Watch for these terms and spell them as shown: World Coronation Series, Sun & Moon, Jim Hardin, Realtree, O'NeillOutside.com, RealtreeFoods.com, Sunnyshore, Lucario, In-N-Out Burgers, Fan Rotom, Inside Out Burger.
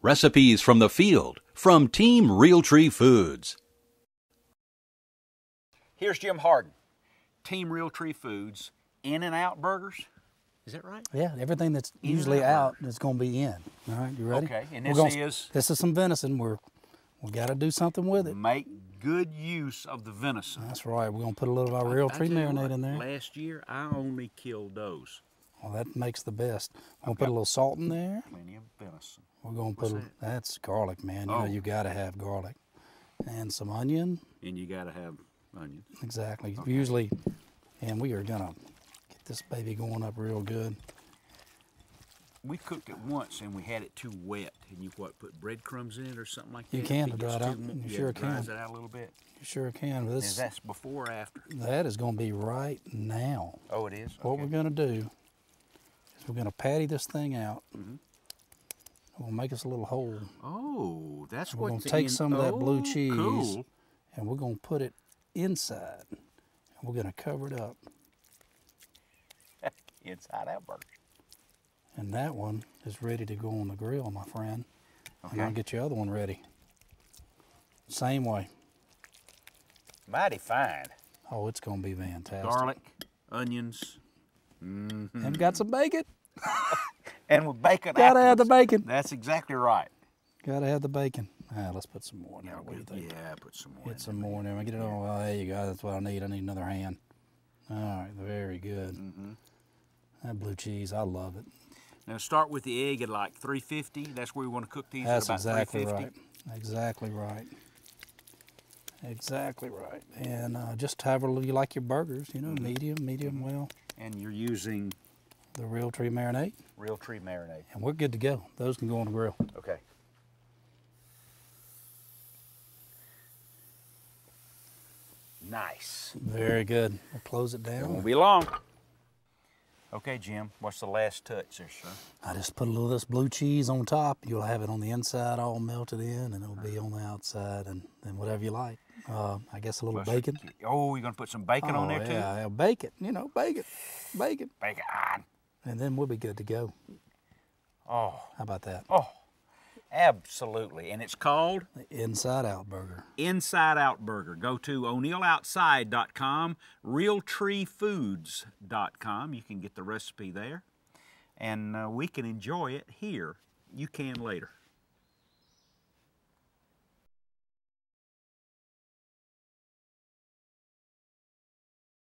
Recipes from the field from Team Realtree Foods. Here's Jim Hardin, Team Realtree Foods, In-N-Out Burgers. Is that right? Yeah, everything that's usually out is going to be in. All right, you ready? Okay, and this is some venison. We got to do something with it. Make good use of the venison. That's right. We're going to put a little of our Realtree marinade in there. Last year, I only killed those. Well, that makes the best. We're going to put a little salt in there. Plenty of venison. We're going to put that's garlic, man. You know, you got to have garlic. And some onion. And you got to have onion. Exactly. Okay. Usually, and we are going to this baby going up real good. We cooked it once and we had it too wet. And you put breadcrumbs in it or something like that? You can to dry it out. You sure can. Dries it out a little bit. You sure can. This, that's before or after? That is going to be right now. Oh, it is? What we're going to do is we're going to patty this thing out. Mm-hmm. We'll make us a little hole. Oh, that's what we're going to take some of that blue cheese and we're going to put it inside. And we're going to cover it up. Inside Out Burger. And that one is ready to go on the grill, my friend. Okay. And I'll get your other one ready. Same way. Mighty fine. Oh, it's going to be fantastic. Garlic, onions. Mm-hmm. And got some bacon. And we'll bake it. Gotta have the bacon. That's exactly right. Gotta have the bacon. Right, let's put some more in there. What do you think? Yeah, put some more in there. Get some more in there. Get it all. Oh, there you go. That's what I need. I need another hand. All right, very good. Mm-hmm. That blue cheese, I love it. Now start with the egg at like 350. That's where we want to cook these at about 350. That's exactly right. Exactly right. Exactly right. And just however you like your burgers, you know, medium well. And you're using? The Realtree marinade. Realtree marinade. And we're good to go. Those can go on the grill. Okay. Nice. Very good. We'll close it down. It won't be long. Okay, Jim, what's the last touch there, sir? I just put a little of this blue cheese on top. You'll have it on the inside all melted in, and it'll be on the outside, and whatever you like. I guess a little bacon. Oh, you're going to put some bacon on there, too? Yeah, bacon. You know, bacon. Bacon. Bacon. And then we'll be good to go. Oh. How about that? Oh, absolutely. And it's called? The Inside Out Burger. Inside Out Burger. Go to O'NeillOutside.com, RealtreeFoods.com. You can get the recipe there. And we can enjoy it here. You can later.